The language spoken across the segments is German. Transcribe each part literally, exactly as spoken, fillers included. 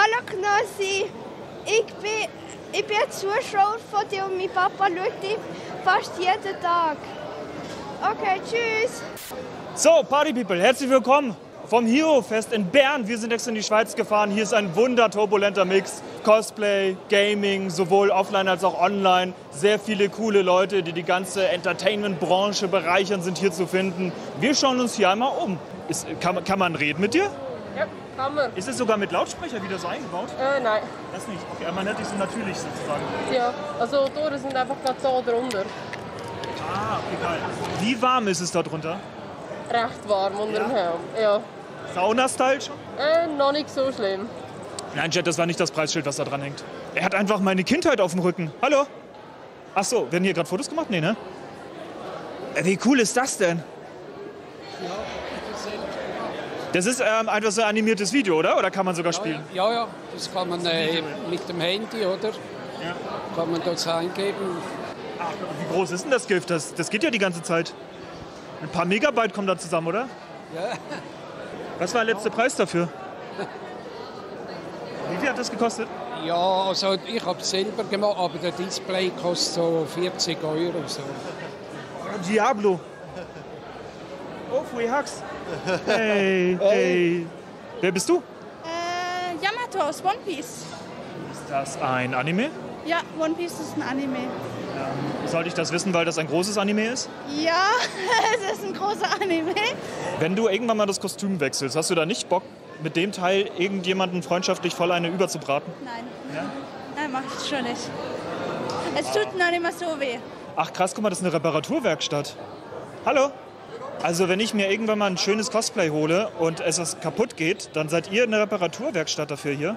Hallo Knossi, ich bin, ich bin ein Zuschauer von dir und mein Papa schaut dich fast jeden Tag. Okay, tschüss. So, Party People, herzlich willkommen vom Hero Fest in Bern. Wir sind extra in die Schweiz gefahren. Hier ist ein wunderturbulenter Mix. Cosplay, Gaming, sowohl offline als auch online. Sehr viele coole Leute, die die ganze Entertainment-Branche bereichern, sind hier zu finden. Wir schauen uns hier einmal um. Ist, kann, kann man reden mit dir? Ja, kann man. Ist es sogar mit Lautsprecher wieder so eingebaut? Äh, nein. Das nicht? Okay, man hört dich so natürlich sozusagen. Ja, also Tore sind einfach gerade so drunter. Ah, okay, geil. Wie warm ist es da drunter? Recht warm unter dem Helm, ja. Sauna-Style schon? Äh, noch nicht so schlimm. Nein, Jet, das war nicht das Preisschild, was da dran hängt. Er hat einfach meine Kindheit auf dem Rücken. Hallo? Ach so, werden hier gerade Fotos gemacht? Nee, ne? Wie cool ist das denn? Ja, das ist ähm, einfach so ein animiertes Video, oder? Oder kann man sogar spielen? Ja, ja, ja. Das kann man äh, mit dem Handy, oder? Ja. Kann man dort eingeben. Ach, wie groß ist denn das GIF? Das, das geht ja die ganze Zeit. Ein paar Megabyte kommen da zusammen, oder? Ja. Was war der letzte Preis dafür? Wie viel hat das gekostet? Ja, also ich habe selber gemacht, aber der Display kostet so vierzig Euro. So. Diablo. Oh, Free Hugs. Hey, hey. Wer bist du? Äh, Yamato aus One Piece. Ist das ein Anime? Ja, One Piece ist ein Anime. Sollte ich das wissen, weil das ein großes Anime ist? Ja, es ist ein großer Anime. Wenn du irgendwann mal das Kostüm wechselst, hast du da nicht Bock, mit dem Teil irgendjemanden freundschaftlich voll eine überzubraten? Nein. Ja? Nein, mach ich schon nicht. Es tut noch nicht mal so weh. Ach krass, guck mal, das ist eine Reparaturwerkstatt. Hallo? Also wenn ich mir irgendwann mal ein schönes Cosplay hole und es kaputt geht, dann seid ihr eine Reparaturwerkstatt dafür hier?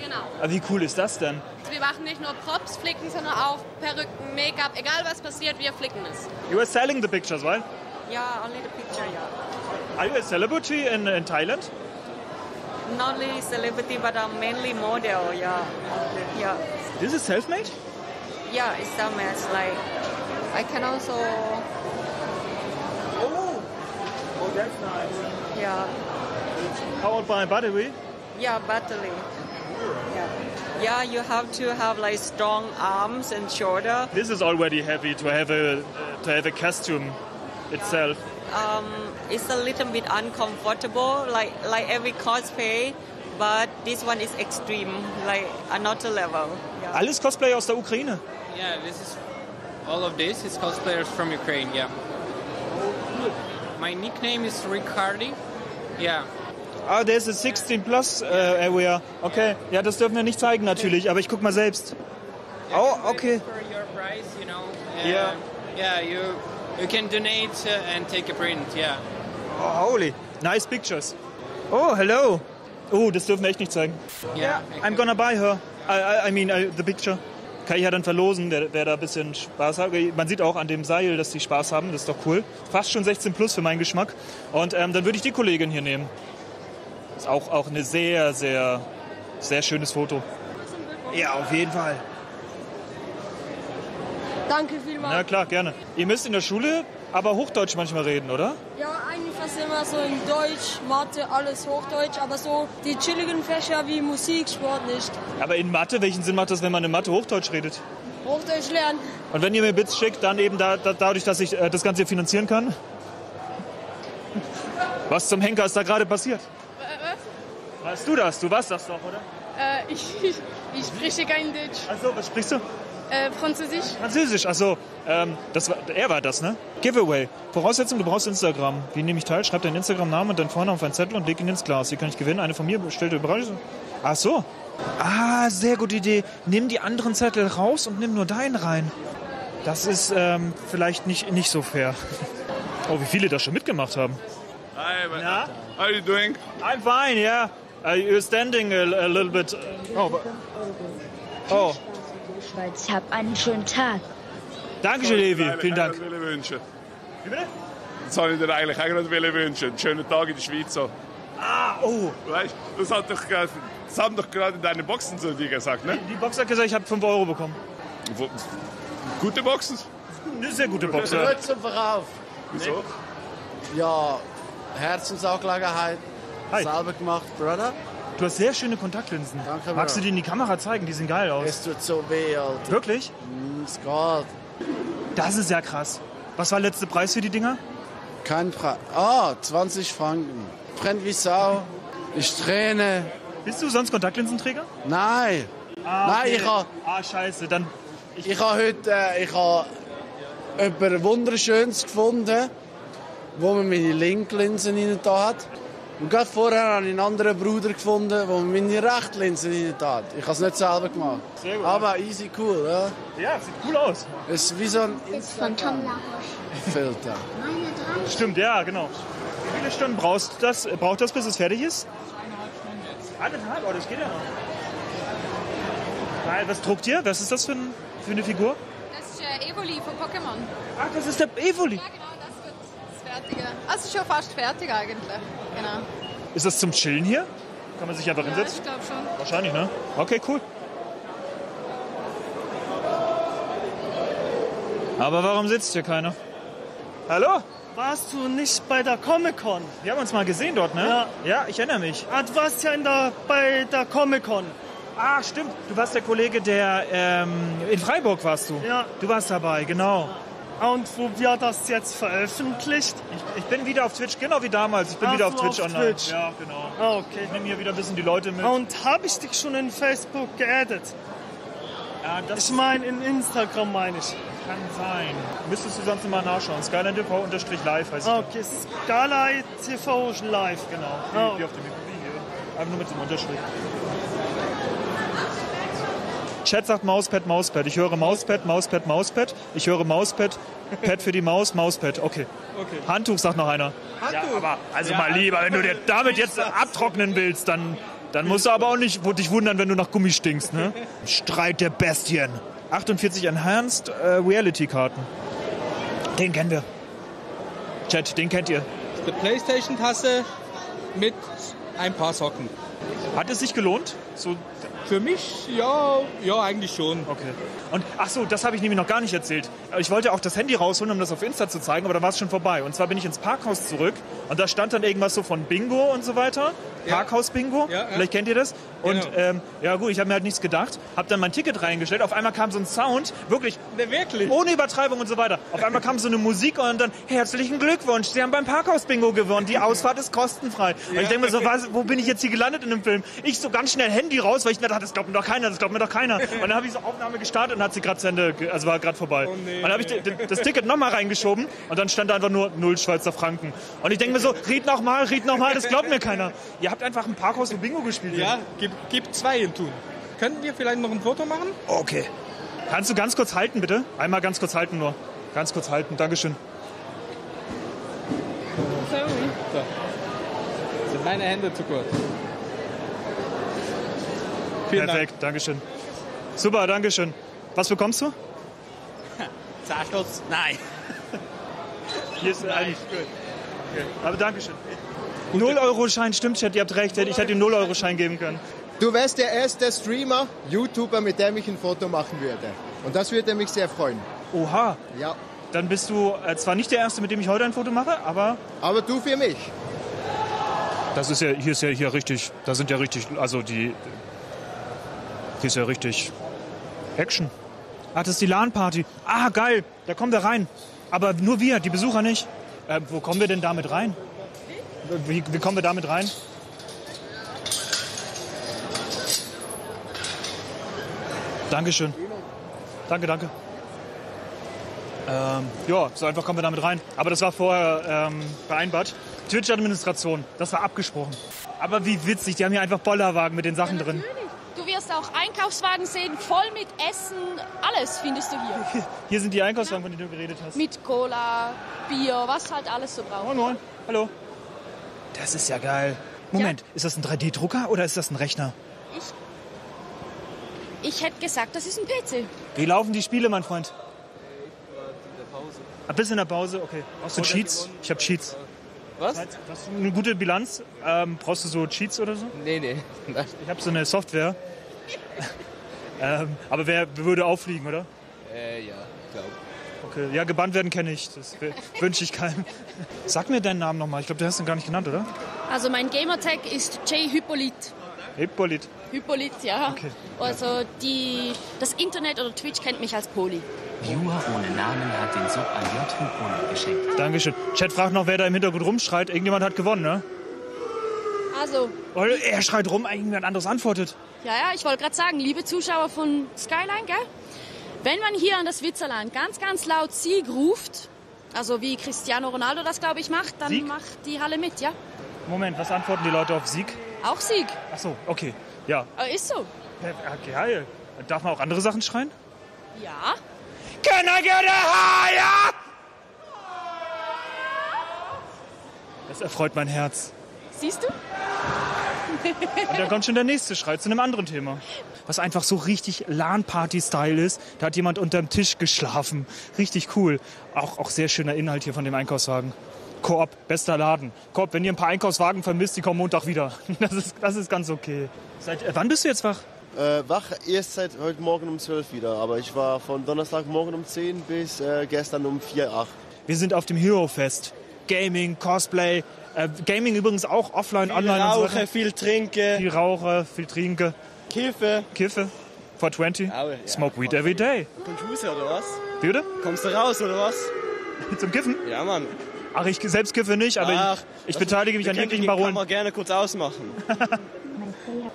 Genau. Aber wie cool ist das denn? Wir machen nicht nur Props flicken, sondern auch Perücken, Make-up, egal was passiert, wir flicken es. You are selling the pictures, right? Yeah, only the picture, yeah. Are you a celebrity in, in Thailand? Not only celebrity, but I'm mainly model, yeah. Yeah. This is self-made? Yeah, it's self-made. Like, I can also... Oh! Oh, that's nice. Yeah. Powered by battery? Yeah, battery. Yeah. Yeah, you have to have like strong arms and shoulder. This is already heavy to have a uh, to have a costume itself. Um, it's a little bit uncomfortable, like like every cosplay, but this one is extreme, like another level. Yeah. Alles Cosplay aus der Ukraine. Yeah, this is all of this is cosplayers from Ukraine. Yeah. My nickname is Ricardi. Yeah. Ah, oh, there's a sixteen plus uh, area. Okay, ja, das dürfen wir nicht zeigen natürlich, aber ich guck mal selbst. Oh, okay. Ja. Ja, you you can donate and take a print, yeah. Oh, holy. Nice pictures. Oh, hello. Oh, das dürfen wir echt nicht zeigen. Yeah, I'm gonna buy her. I, I, I mean, I, the picture. Kann ich ja dann verlosen, wer, wer da ein bisschen Spaß hat. Man sieht auch an dem Seil, dass die Spaß haben, das ist doch cool. Fast schon sechzehn plus für meinen Geschmack. Und ähm, dann würde ich die Kollegin hier nehmen. Ist auch, auch ein sehr, sehr, sehr schönes Foto. Ja, auf jeden Fall. Danke vielmals. Na klar, gerne. Ihr müsst in der Schule aber Hochdeutsch manchmal reden, oder? Ja, eigentlich fast immer so in Deutsch, Mathe, alles Hochdeutsch, aber so die chilligen Fächer wie Musik, Sport nicht. Aber in Mathe, welchen Sinn macht das, wenn man in Mathe Hochdeutsch redet? Hochdeutsch lernen. Und wenn ihr mir Bits schickt, dann eben da, da, dadurch, dass ich äh, das Ganze hier finanzieren kann? Was zum Henker ist da gerade passiert? Weißt du das? Du warst das doch, oder? Äh, ich, ich, ich spreche kein Deutsch. Ach so, was sprichst du? Äh, Französisch. Französisch, ach so. Ähm, das war, er war das, ne? Giveaway. Voraussetzung, du brauchst Instagram. Wie nehme ich teil? Schreib deinen Instagram-Namen und deinen Vornamen auf einen Zettel und leg ihn ins Glas. Hier kann ich gewinnen. Eine von mir bestellte Überraschung. Ach so. Ah, sehr gute Idee. Nimm die anderen Zettel raus und nimm nur deinen rein. Das ist ähm, vielleicht nicht, nicht so fair. Oh, wie viele das schon mitgemacht haben. Hi, na? How are you doing? I'm fine, yeah. Uh, you're standing a, a little bit. Oh. Oh. Ich habe einen schönen Tag. Dankeschön, Levi. Vielen Dank. Wie bitte? Das wollte ich dir eigentlich auch gerade wünschen. Einen schönen Tag in der Schweiz. Ah, oh. Weißt du, das, hat doch, das haben doch gerade deine Boxen zu dir gesagt, ne? Die Boxer hat gesagt, ich habe fünf Euro bekommen. Gute Boxen? Eine sehr gute Boxen. Hört zum Verkauf. Wieso? Ja, Herzensangelegenheit. Hi. Selber gemacht, Brother. Du hast sehr schöne Kontaktlinsen. Danke, magst du die in die Kamera zeigen? Die sehen geil aus. Es tut so weh, Alter. Wirklich? Es geht. Das ist ja krass. Was war der letzte Preis für die Dinger? Kein Preis. Ah, zwanzig Franken. Brennt wie Sau. Ich träne. Bist du sonst Kontaktlinsenträger? Nein. Ah, nein, okay. ich habe... Ah, scheiße, dann... Ich, ich habe heute äh, ich habe etwas Wunderschönes gefunden, wo man meine Linklinse rein da hat. Und gerade vorher habe ich einen anderen Bruder gefunden, wo man meine Rechtlinse rein hat. Ich habe es nicht selber gemacht. Sehr gut. Aber easy cool, ja? Ja, sieht cool aus. Es ist wie so ein Instagram-Filter. Stimmt, ja, genau. Wie viele Stunden brauchst du das, braucht das, bis es fertig ist? Eineinhalb Stunden. Eineinhalb, oh, das geht ja noch. Was druckt ihr? Was ist das für, ein, für eine Figur? Das ist äh, Evoli von Pokémon. Ach, das ist der Evoli? Ja, genau, das wird das Fertige. Also schon fast fertig eigentlich, genau. Ist das zum Chillen hier? Kann man sich einfach ja, hinsetzen? Ich glaube schon. Wahrscheinlich, ne? Okay, cool. Aber warum sitzt hier keiner? Hallo? Warst du nicht bei der Comic-Con? Wir haben uns mal gesehen dort, ne? Ja. Ja, ich erinnere mich. Ah, du warst ja in der, bei der Comic-Con. Ah, stimmt. Du warst der Kollege, der ähm, in Freiburg warst du. Ja. Du warst dabei, genau. Ah, und wo wird das jetzt veröffentlicht? Ich, ich bin wieder auf Twitch, genau wie damals. Ich bin Ach, wieder auf Twitch auf online. Twitch. Ja, genau. Ah, okay. Ich nehme hier wieder ein bisschen die Leute mit. Ah, und habe ich dich schon in Facebook geaddet? Ja, das ich meine, in Instagram meine ich. Kann sein. Müsstest du sonst mal nachschauen. SkylineTV-Live heißt es. Okay, SkylineTV-Live. Genau, oh. Wie auf dem Mikrobi hier. Einfach nur mit dem Unterstrich. Chat sagt Mauspad, Mauspad. Ich höre Mauspad, Mauspad, Mauspad. Ich höre Mauspad, Pad für die Maus, Mauspad. Okay. Okay. Handtuch sagt noch einer. Handtuch? Ja, aber also ja, mal lieber, wenn du dir damit jetzt abtrocknen willst, dann, dann musst du aber auch nicht dich wundern, wenn du nach Gummi stinkst. Ne? Streit der Bestien. achtundvierzig Enhanced äh, Reality-Karten. Den kennen wir. Chat, den kennt ihr. Die Playstation-Tasse mit ein paar Socken. Hat es sich gelohnt? So für mich? Ja, ja, eigentlich schon. Okay. Und ach so, das habe ich nämlich noch gar nicht erzählt. Ich wollte auch das Handy rausholen, um das auf Insta zu zeigen, aber da war es schon vorbei. Und zwar bin ich ins Parkhaus zurück und da stand dann irgendwas so von Bingo und so weiter. Ja. Parkhaus-Bingo, ja, ja. Vielleicht kennt ihr das. Und genau. ähm, ja gut, ich habe mir halt nichts gedacht, habe dann mein Ticket reingestellt, auf einmal kam so ein Sound, wirklich, ne, wirklich? Ohne Übertreibung und so weiter. Auf einmal kam so eine Musik und dann, herzlichen Glückwunsch, Sie haben beim Parkhaus-Bingo gewonnen, die Ausfahrt ist kostenfrei. Ja. Und ich denke mir so, was, wo bin ich jetzt hier gelandet in dem Film? Ich so ganz schnell Handy raus, weil ich dachte, das glaubt mir doch keiner, das glaubt mir doch keiner. Und dann habe ich so Aufnahme gestartet und hat sie gerade zu Ende, also war gerade vorbei. Oh, nee. Und dann habe ich das Ticket nochmal reingeschoben und dann stand da einfach nur null Schweizer Franken. Und ich denke mir so, red nochmal, red nochmal, das glaubt mir keiner. Ihr habt einfach ein Parkhaus und Bingo gespielt. Ja, gib, gib zwei in tun. Können wir vielleicht noch ein Foto machen? Okay. Kannst du ganz kurz halten, bitte? Einmal ganz kurz halten nur. Ganz kurz halten, Dankeschön. Sorry. So. Sind meine Hände zu kurz. Vielen Perfekt, Dank. Dankeschön. Super, Dankeschön. Was bekommst du? Zahnschutz? Nein. Hier ist ein... Okay. Aber Dankeschön. null Euro Schein, stimmt, Chat, ihr habt recht. Ich hätte ihm null Euro Schein geben können. Du wärst der erste Streamer, YouTuber, mit dem ich ein Foto machen würde. Und das würde mich sehr freuen. Oha. Ja. Dann bist du äh, zwar nicht der Erste, mit dem ich heute ein Foto mache, aber... Aber du für mich. Das ist ja, hier ist ja hier richtig, das sind ja richtig, also die... Hier ist ja richtig Action. Ah, das ist die LAN-Party. Ah, geil, da kommen wir rein. Aber nur wir, die Besucher nicht. Äh, wo kommen wir denn damit rein? Wie, wie kommen wir damit rein? Dankeschön. Danke, danke. Ähm, ja, so einfach kommen wir damit rein. Aber das war vorher ähm, vereinbart. Twitch-Administration, das war abgesprochen. Aber wie witzig, die haben hier einfach Bollerwagen mit den Sachen ja, drin. Du wirst auch Einkaufswagen sehen, voll mit Essen, alles findest du hier. Hier sind die Einkaufswagen, von denen du geredet hast. Mit Cola, Bier, was halt alles so braucht. Moin, moin, hallo. Das ist ja geil. Moment, ja. Ist das ein drei D Drucker oder ist das ein Rechner? Ich, ich hätte gesagt, das ist ein P C. Wie laufen die Spiele, mein Freund? Ich war in der Pause. Ein bisschen in der Pause, okay. Brauchst du Cheats? Ich habe Cheats. Was? Hast du eine gute Bilanz? Ähm, brauchst du so Cheats oder so? Nee, nee. Ich habe so eine Software. ähm, aber wer würde auffliegen, oder? Äh, ja, glaube ich. Okay. Ja, gebannt werden kenne ich. Das wünsche ich keinem. Sag mir deinen Namen nochmal. Ich glaube, du hast ihn gar nicht genannt, oder? Also mein Gamertag ist J Hippolyt. Hippolyt. Hippolyt, ja. Okay. Also die, das Internet oder Twitch kennt mich als Poli. Jura ohne Namen hat den Sub an J. geschenkt. Dankeschön. Chat fragt noch, wer da im Hintergrund rumschreit. Irgendjemand hat gewonnen, ne? Also. Oh, er schreit rum, irgendjemand anderes antwortet. Ja, ja, ich wollte gerade sagen, liebe Zuschauer von Skyline, gell? Wenn man hier an das Witzerland ganz, ganz laut Sieg ruft, also wie Cristiano Ronaldo das, glaube ich, macht, dann Sieg? Macht die Halle mit, ja? Moment, was antworten die Leute auf Sieg? Auch Sieg. Ach so, okay, ja. Ist so. Ja, geil. Darf man auch andere Sachen schreien? Ja. Can I get a higher? Das erfreut mein Herz. Siehst du? Und da kommt schon der nächste Schrei zu einem anderen Thema. Was einfach so richtig LAN-Party-Style ist. Da hat jemand unterm Tisch geschlafen. Richtig cool. Auch, auch sehr schöner Inhalt hier von dem Einkaufswagen. Coop, bester Laden. Coop, wenn ihr ein paar Einkaufswagen vermisst, die kommen Montag wieder. Das ist, das ist ganz okay. Seit äh, wann bist du jetzt wach? Äh, wach erst seit heute Morgen um zwölf wieder. Aber ich war von Donnerstagmorgen um zehn bis äh, gestern um vier, acht. Wir sind auf dem Hero Fest. Gaming, Cosplay. Äh, Gaming übrigens auch offline, viel online. Rauche, und so weiter. Viel trinke. Viel rauche, viel trinke. Kiffe. Kiffe. four twenty. Ja, ja. Smoke Weed every day. Kommst du raus, oder was? Wie bitte? Kommst du raus, oder was? Zum Kiffen? Ja, Mann. Ach, ich selbst kiffe nicht, aber Ach, ich, ich beteilige mich an jeglichen Parolen. Kann man gerne kurz ausmachen.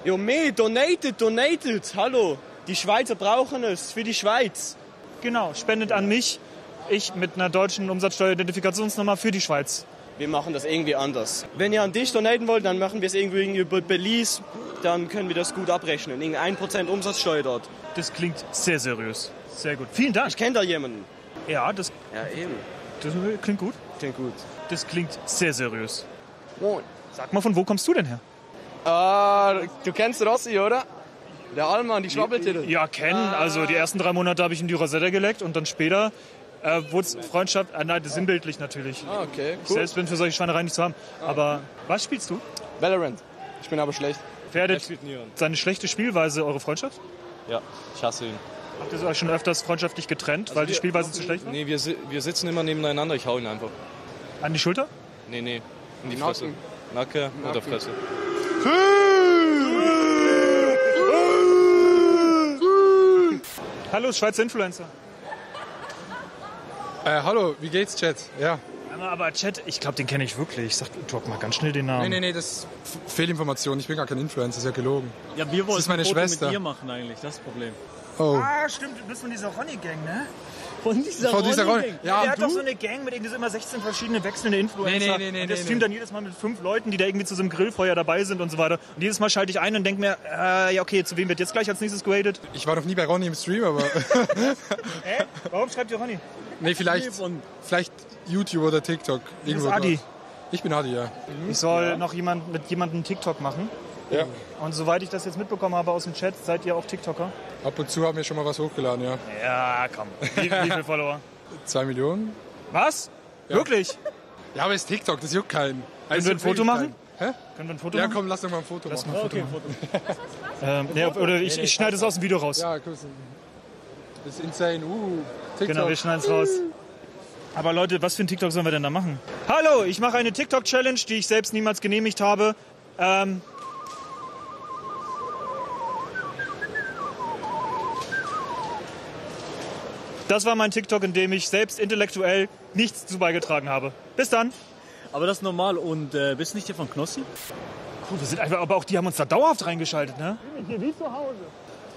Jo, me, donated, donated. Hallo. Die Schweizer brauchen es. Für die Schweiz. Genau. Spendet an mich. Ich mit einer deutschen Umsatzsteueridentifikationsnummer für die Schweiz. Wir machen das irgendwie anders. Wenn ihr an dich donaten wollt, dann machen wir es irgendwie über Belize. Dann können wir das gut abrechnen. Irgendein Prozent Umsatzsteuer dort. Das klingt sehr seriös. Sehr gut. Vielen Dank. Ich kenne da jemanden. Ja, das... Ja, eben. Das klingt gut. Klingt gut. Das klingt sehr seriös. Moin. Sag mal, von wo kommst du denn her? Ah, uh, du kennst Rossi, oder? Der Allmann, die Schwabbeltitel. Ja, kennen. Also die ersten drei Monate habe ich in die Rosetta geleckt und dann später... Äh, Freundschaft, äh, nein, das ist sinnbildlich natürlich. Ah, okay, cool. Ich selbst bin für solche Schweinereien nicht zu haben. Ah, aber okay. Was spielst du? Valorant. Ich bin aber schlecht. Gefährdet seine schlechte Spielweise eure Freundschaft? Ja, ich hasse ihn. Habt ihr euch schon öfters freundschaftlich getrennt, also weil die Spielweise zu schlecht war? Nee, wir, wir sitzen immer nebeneinander, ich hau ihn einfach. An die Schulter? Nee, nee, in die Nacken. Fresse. Nacke oder Fresse. Hallo, Schweizer Influencer. Äh, hallo, wie geht's, Chat? Ja. Aber Chat, ich glaube, den kenne ich wirklich. Ich sag, drop mal ganz schnell den Namen. Nee, nee, nee, das ist Fehlinformation. Ich bin gar kein Influencer, das ist ja gelogen. Ja, wir wollten ein Foto mit dir machen eigentlich, das ist das Problem. Oh. Ah, stimmt, du bist von dieser Ronny-Gang, ne? Von dieser Ronny-Gang? Ja, ja, der hat doch so eine Gang mit irgendwie so immer sechzehn verschiedenen wechselnden Influencer. Nee, nee, nee, und der nee, streamt nee. dann jedes Mal mit fünf Leuten, die da irgendwie zu so einem Grillfeuer dabei sind und so weiter. Und jedes Mal schalte ich ein und denke mir, äh, ja okay, zu wem wird jetzt gleich als nächstes geratet? Ich war noch nie bei Ronny im Stream, aber... Hä? Warum schreibt ihr Ronny? Nee, vielleicht, vielleicht YouTube oder TikTok. Du bist Adi. Ich bin Adi, ja. Ich soll ja. noch jemand, mit jemandem TikTok machen. Ja. Und soweit ich das jetzt mitbekommen habe aus dem Chat, seid ihr auch TikToker? Ab und zu haben wir schon mal was hochgeladen, ja. Ja, komm. Wie, wie viele Follower? Zwei Millionen. Was? Ja. Wirklich? Ja, aber es ist TikTok, das juckt keinen. Können wir ein Foto machen? Hä? Können wir ein Foto machen? Ja, komm, lass doch mal ein Foto lass machen. Mal ein Foto okay, machen. Ein Foto. ähm, ja, oder ich, ich schneide es aus dem Video raus. Ja, cool. Das ist insane. Uh, TikTok. Genau, wir schneiden es raus. Aber Leute, was für ein TikTok sollen wir denn da machen? Hallo, ich mache eine TikTok-Challenge, die ich selbst niemals genehmigt habe. Ähm... Das war mein TikTok, in dem ich selbst intellektuell nichts zu beigetragen habe. Bis dann. Aber das ist normal. Und äh, bist du nicht hier von Knossi? Cool, wir sind einfach, aber auch die haben uns da dauerhaft reingeschaltet, ne? Hier wie zu Hause.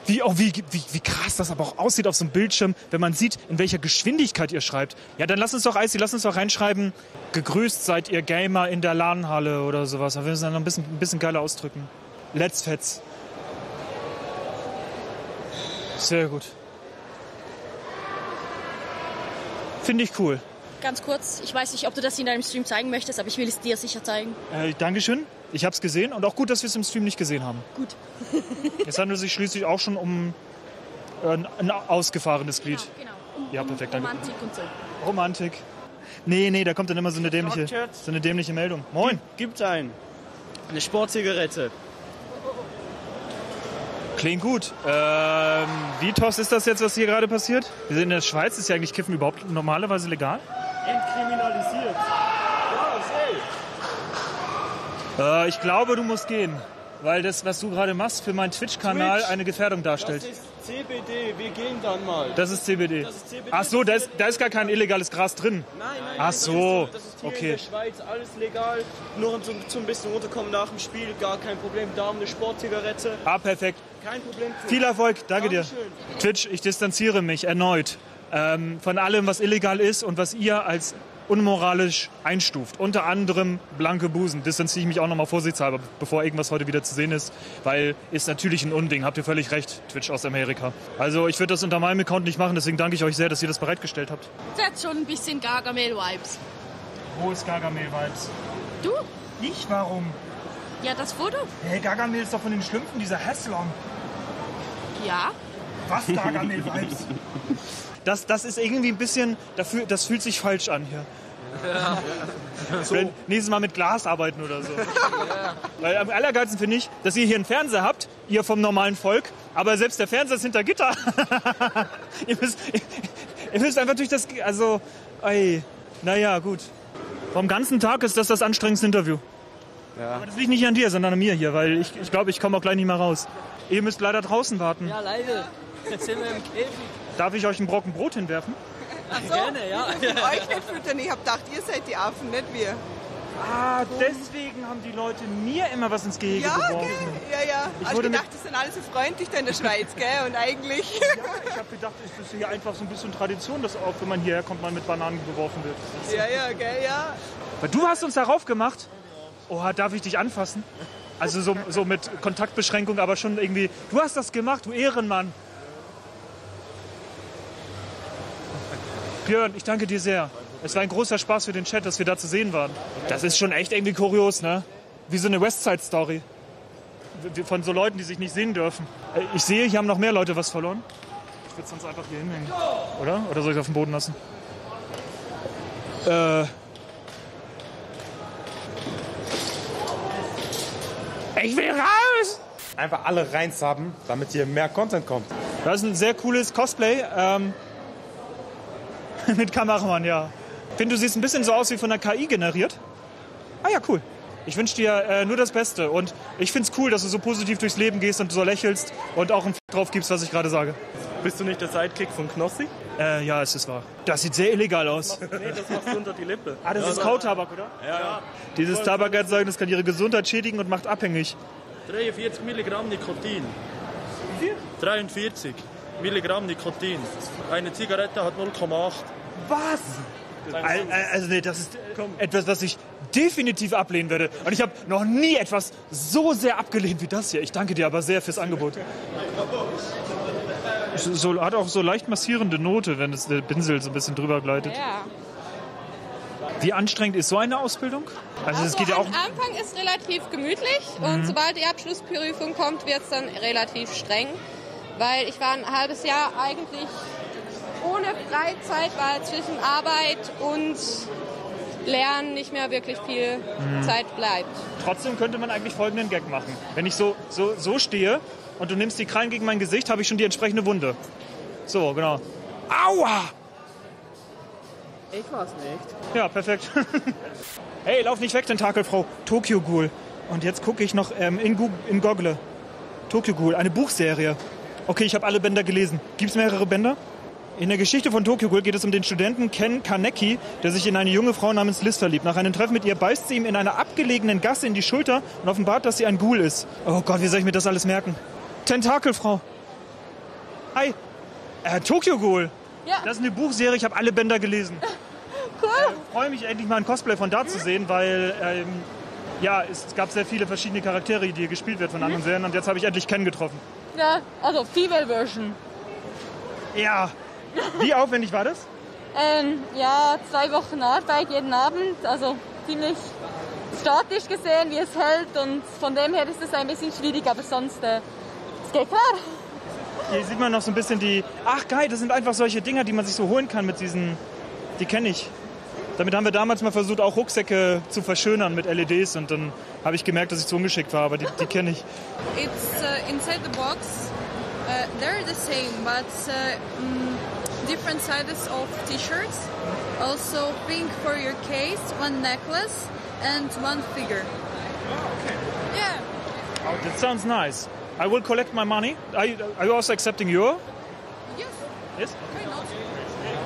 Wie, oh, wie, wie, wie krass das aber auch aussieht auf so einem Bildschirm, wenn man sieht, in welcher Geschwindigkeit ihr schreibt. Ja, dann lasst uns doch, Eisi, lasst uns doch reinschreiben, gegrüßt seid ihr Gamer in der LAN-Halle oder sowas. Aber wir müssen dann noch ein bisschen, ein bisschen geiler ausdrücken. Let's Fetz. Sehr gut. Finde ich cool. Ganz kurz, ich weiß nicht, ob du das in deinem Stream zeigen möchtest, aber ich will es dir sicher zeigen. Äh, Dankeschön. Ich habe es gesehen und auch gut, dass wir es im Stream nicht gesehen haben. Gut. Es handelt sich schließlich auch schon um äh, ein ausgefahrenes Glied. Genau, genau. Um, ja, perfekt, um Romantik danke. und so. Romantik. Nee, nee, da kommt dann immer so eine dämliche, so eine dämliche Meldung. Moin. Gibt ein. Eine Sportzigarette. Klingt gut. Ähm, wie toss ist das jetzt, was hier gerade passiert? Wir sind in der Schweiz, ist ja eigentlich Kiffen überhaupt normalerweise legal? Entkriminalisiert. Wow, äh, ich glaube, du musst gehen. weil das, was du gerade machst, für meinen Twitch-Kanal Twitch, eine Gefährdung darstellt. Das ist C B D, wir gehen dann mal. Das ist C B D. Das ist C B D. Ach so, da ist, da ist gar kein illegales Gras drin. Nein, nein, Ach nein, so, das ist hier okay. in der Schweiz, alles legal, nur zum, zum bisschen runterkommen nach dem Spiel, gar kein Problem. Da haben eine Sportzigarette. Ah, perfekt. Kein Problem. Für. Viel Erfolg, danke Dankeschön. dir. Twitch, ich distanziere mich erneut ähm, von allem, was illegal ist und was ihr als unmoralisch einstuft. Unter anderem blanke Busen. Distanziere ich mich auch nochmal vorsichtshalber, bevor irgendwas heute wieder zu sehen ist, weil ist natürlich ein Unding. Habt ihr völlig recht, Twitch aus Amerika. Also ich würde das unter meinem Account nicht machen, deswegen danke ich euch sehr, dass ihr das bereitgestellt habt. Das hat schon ein bisschen Gargamel-Vibes. Wo ist Gargamel-Vibes? Du? Ich? Warum? Ja, das Foto. Hey, Gargamel ist doch von den Schlümpfen, dieser Hasslong. Ja. Was Gargamel-Vibes? Das, das ist irgendwie ein bisschen, das fühlt sich falsch an hier. Ja. So. Wenn, nächstes Mal mit Glas arbeiten oder so. Ja. Weil am allergeilsten finde ich, dass ihr hier einen Fernseher habt, ihr vom normalen Volk, aber selbst der Fernseher ist hinter Gitter. ihr, müsst, ihr, ihr müsst einfach durch das, also, ey, naja, gut. Vom ganzen Tag ist das das anstrengendste Interview. Ja. Aber das liegt nicht an dir, sondern an mir hier, weil ich glaube, ich, glaub, ich komme auch gleich nicht mehr raus. Ihr müsst leider draußen warten. Ja, leider. Jetzt sind wir im Käfig. Darf ich euch einen Brocken Brot hinwerfen? Ach so. Gerne, ja. Ich will euch nicht füttern. Ich habe gedacht, ihr seid die Affen, nicht wir. Ah, deswegen haben die Leute mir immer was ins Gehege ja, geworfen. Okay. Ja, ja. Ich habe gedacht, das sind alle so freundlich da in der Schweiz, gell? Und eigentlich... Ja, ich habe gedacht, das ist hier einfach so ein bisschen Tradition, dass auch, wenn man hierher kommt, man mit Bananen geworfen wird. Ja, ja, gell, ja. Aber du hast uns darauf gemacht. Oha, darf ich dich anfassen? Also so, so mit Kontaktbeschränkung, aber schon irgendwie... Du hast das gemacht, du Ehrenmann. Björn, ich danke dir sehr. Es war ein großer Spaß für den Chat, dass wir da zu sehen waren. Das ist schon echt irgendwie kurios, ne? Wie so eine Westside-Story. Von so Leuten, die sich nicht sehen dürfen. Ich sehe, hier haben noch mehr Leute was verloren. Ich würde es sonst einfach hier hinhängen. Oder? Oder soll ich es auf den Boden lassen? Äh. Ich will raus! Einfach alle reinzappen, damit hier mehr Content kommt. Das ist ein sehr cooles Cosplay. Ähm Mit Kameramann, ja. Ich finde, du siehst ein bisschen so aus wie von der K I generiert. Ah ja, cool. Ich wünsche dir äh, nur das Beste. Und ich finde es cool, dass du so positiv durchs Leben gehst und so lächelst und auch einen F*** drauf gibst, was ich gerade sage. Bist du nicht der Sidekick von Knossi? Äh, ja, es ist wahr. Das sieht sehr illegal aus. Das machst, nee, das machst du unter die Lippe. Ah, das ja, ist Kautabak, oder? Ja, ja. Dieses ja. Tabakerzeugnis, das kann ihre Gesundheit schädigen und macht abhängig. dreiundvierzig Milligramm Nikotin. Wie viel? dreiundvierzig. Milligramm Nikotin. Eine Zigarette hat null Komma acht. Was? Also, also nee, das ist Komm. etwas, was ich definitiv ablehnen werde. Und ich habe noch nie etwas so sehr abgelehnt wie das hier. Ich danke dir aber sehr fürs Angebot. So, hat auch so leicht massierende Note, wenn es der Pinsel so ein bisschen drüber gleitet. Ja. Wie anstrengend ist so eine Ausbildung? Also, also geht ja auch am Anfang ist relativ gemütlich mhm. und sobald die Abschlussprüfung kommt, wird es dann relativ streng. Weil ich war ein halbes Jahr eigentlich ohne Freizeit, weil zwischen Arbeit und Lernen nicht mehr wirklich viel mhm. Zeit bleibt. Trotzdem könnte man eigentlich folgenden Gag machen. Wenn ich so, so, so stehe und du nimmst die Krallen gegen mein Gesicht, habe ich schon die entsprechende Wunde. So, genau. Aua! Ich weiß nicht. Ja, perfekt. Hey, lauf nicht weg, Tentakelfrau. Tokyo Ghoul. Und jetzt gucke ich noch ähm, in, Google, in Google. Tokyo Ghoul, eine Buchserie. Okay, ich habe alle Bänder gelesen. Gibt es mehrere Bänder? In der Geschichte von Tokyo Ghoul geht es um den Studenten Ken Kaneki, der sich in eine junge Frau namens Lister liebt. Nach einem Treffen mit ihr beißt sie ihm in einer abgelegenen Gasse in die Schulter und offenbart, dass sie ein Ghoul ist. Oh Gott, wie soll ich mir das alles merken? Tentakelfrau. Hi. Äh, Tokyo Ghoul. Ja. Das ist eine Buchserie, ich habe alle Bänder gelesen. Cool. Ich äh, freue mich endlich mal ein Cosplay von da mhm. zu sehen, weil... Ähm, ja, es gab sehr viele verschiedene Charaktere, die hier gespielt werden von mhm. anderen Serien und jetzt habe ich endlich Ken getroffen. Ja, also Female Version. Ja. Wie aufwendig war das? ähm, ja, zwei Wochen Arbeit jeden Abend, also ziemlich statisch gesehen, wie es hält und von dem her ist es ein bisschen schwierig, aber sonst äh, es geht klar. Hier sieht man noch so ein bisschen die... Ach geil, das sind einfach solche Dinger, die man sich so holen kann mit diesen... Die kenne ich. Damit haben wir damals mal versucht, auch Rucksäcke zu verschönern mit L E Ds und dann habe ich gemerkt, dass ich zu ungeschickt war, aber die, die kenne ich. It's uh, inside the box. Uh, they're the same, but uh, different sizes of T-Shirts. Also pink for your case, one necklace and one figure. Oh, okay. Yeah. Oh, that sounds nice. I will collect my money. Are you, are you also accepting euro? Yes. Yes? Why not?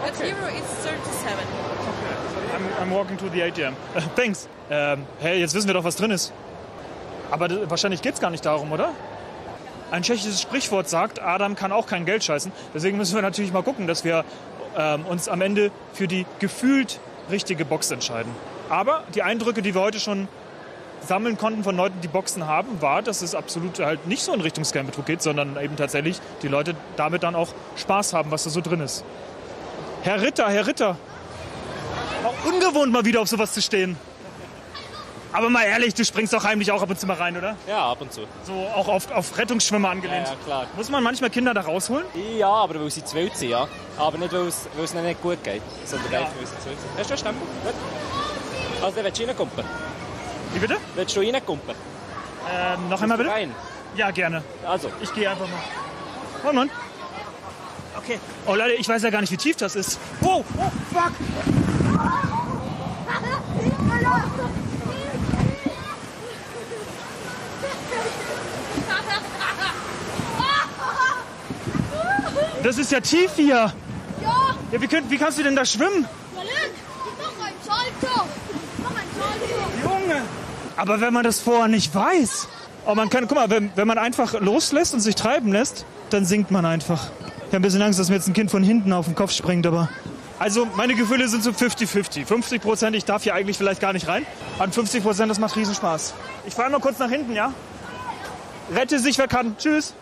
But okay. Euro is thirty-seven. Okay. I'm, I'm walking to the A T M. Thanks. Ähm, hey, jetzt wissen wir doch, was drin ist. Aber das, wahrscheinlich geht's gar nicht darum, oder? Ein tschechisches Sprichwort sagt, Adam kann auch kein Geld scheißen. Deswegen müssen wir natürlich mal gucken, dass wir ähm, uns am Ende für die gefühlt richtige Box entscheiden. Aber die Eindrücke, die wir heute schon sammeln konnten von Leuten, die Boxen haben, war, dass es absolut halt nicht so in Richtung Scam-Betrug geht, sondern eben tatsächlich die Leute damit dann auch Spaß haben, was da so drin ist. Herr Ritter, Herr Ritter. Auch ungewohnt mal wieder auf sowas zu stehen. Aber mal ehrlich, du springst doch heimlich auch ab und zu mal rein, oder? Ja, ab und zu. So auch auf, auf Rettungsschwimmer angelehnt? Ja, ja, klar. Muss man manchmal Kinder da rausholen? Ja, aber weil sie zu wild sind, ja. Aber nicht, weil es ihnen nicht gut geht, sondern ja. Einfach, weil sie zu wild sind. Hast du einen Stempel? Gut. Also, dann willst du reinkumpen. Wie bitte? Willst du reinkumpen? Ähm, noch einmal bitte? Rein? Ja, gerne. Also. Ich gehe einfach mal. Komm, Mann. Okay. Oh, Leute, ich weiß ja gar nicht, wie tief das ist. Wow, oh, fuck! Das ist ja tief hier. Ja. Ja, wie, könnt, wie kannst du denn da schwimmen? Junge. Aber wenn man das vorher nicht weiß. Oh, man kann, guck mal, wenn, wenn man einfach loslässt und sich treiben lässt, dann sinkt man einfach. Ich habe ein bisschen Angst, dass mir jetzt ein Kind von hinten auf den Kopf springt, aber... Also meine Gefühle sind so fünfzig fünfzig. fünfzig Prozent, ich darf hier eigentlich vielleicht gar nicht rein. An fünfzig Prozent, das macht riesen Spaß. Ich fahre mal kurz nach hinten, ja? Rette sich, wer kann. Tschüss.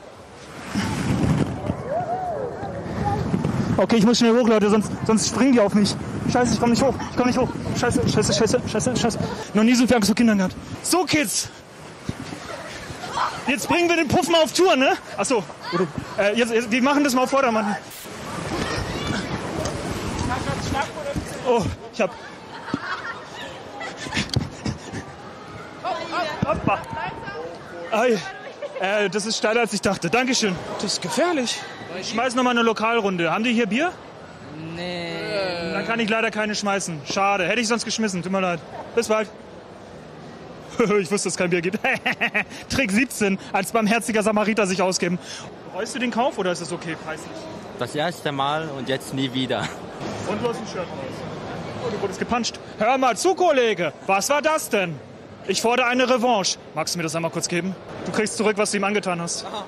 Okay, ich muss schnell hoch, Leute, sonst, sonst springen die auf mich. Scheiße, ich komme nicht hoch. Ich komme nicht hoch. Scheiße, scheiße, scheiße, scheiße, scheiße. Noch nie so viel Angst vor Kindern gehabt. So, Kids. Jetzt bringen wir den Puff mal auf Tour, ne? Achso. Äh, jetzt, jetzt, die machen das mal auf Vordermann. Oh, ich hab... Hoppa. Ei. Äh, das ist steiler, als ich dachte. Dankeschön. Das ist gefährlich. Ich schmeiß noch mal eine Lokalrunde. Haben die hier Bier? Nee. Dann kann ich leider keine schmeißen. Schade. Hätte ich sonst geschmissen. Tut mir leid. Bis bald. Ich wusste, dass es kein Bier gibt. Trick siebzehn. Als barmherziger Samariter sich ausgeben. Reust du den Kauf oder ist das okay preislich? Das erste Mal und jetzt nie wieder. Und du hast ein Shirt raus. Oh, du wurdest gepanscht. Hör mal zu, Kollege. Was war das denn? Ich fordere eine Revanche. Magst du mir das einmal kurz geben? Du kriegst zurück, was du ihm angetan hast. Aha.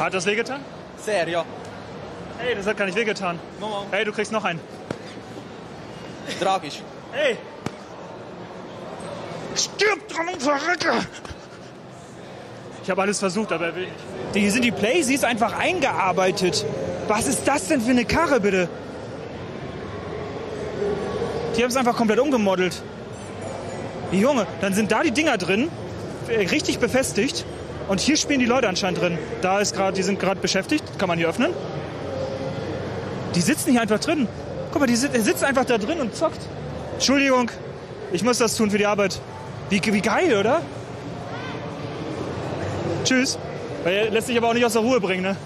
Hat das wehgetan? Sehr, ja. Hey, das hat gar nicht wehgetan. No. Hey, du kriegst noch einen. Tragisch. Hey! Stirb dran und verrecke! Ich habe alles versucht, aber er will nicht. Hier sind die Playsies einfach eingearbeitet. Was ist das denn für eine Karre, bitte? Die haben es einfach komplett umgemodelt. Junge, dann sind da die Dinger drin, richtig befestigt. Und hier spielen die Leute anscheinend drin. Da ist gerade, die sind gerade beschäftigt. Kann man hier öffnen? Die sitzen hier einfach drin. Guck mal, die sit, er sitzt einfach da drin und zockt. Entschuldigung, ich muss das tun für die Arbeit. Wie, wie geil, oder? Tschüss. Er lässt sich aber auch nicht aus der Ruhe bringen, ne?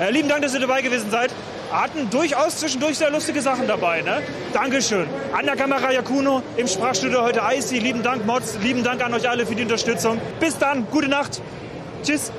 Äh, lieben Dank, dass ihr dabei gewesen seid. Hatten durchaus zwischendurch sehr lustige Sachen dabei, ne? Dankeschön. An der Kamera Yakuno, im Sprachstudio heute Icy. Lieben Dank, Mods. Lieben Dank an euch alle für die Unterstützung. Bis dann. Gute Nacht. Tschüss.